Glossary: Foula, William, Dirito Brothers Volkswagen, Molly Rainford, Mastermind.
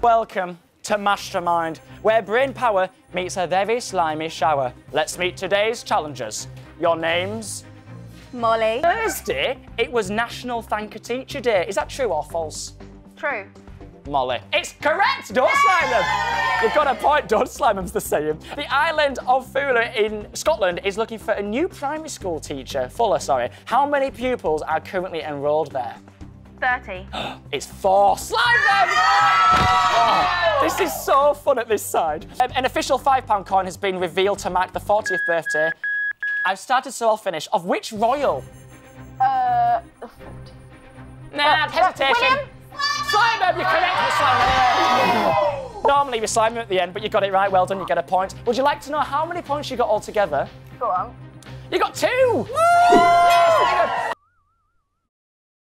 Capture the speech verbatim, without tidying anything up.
Welcome to Mastermind, where brain power meets a very slimy shower. Let's meet today's challengers. Your names? Molly. Thursday, it was National Thank a Teacher Day. Is that true or false? True. Molly. It's correct! Don't slime them! You've got a point, don't slime them's the same. The island of Foula in Scotland is looking for a new primary school teacher. Fuller, sorry. How many pupils are currently enrolled there? thirty. It's four. Slime them! Oh, this is so fun at this side. Um, an official five pound coin has been revealed to mark the fortieth birthday. I've started, so I'll finish. Of which royal? Uh... Nah, uh, hesitation. William? Slime them! You connect with slime. Normally we slime them at the end, but you got it right. Well done, you get a point. Would you like to know how many points you got altogether? Go on. You got two! Woo! Yes,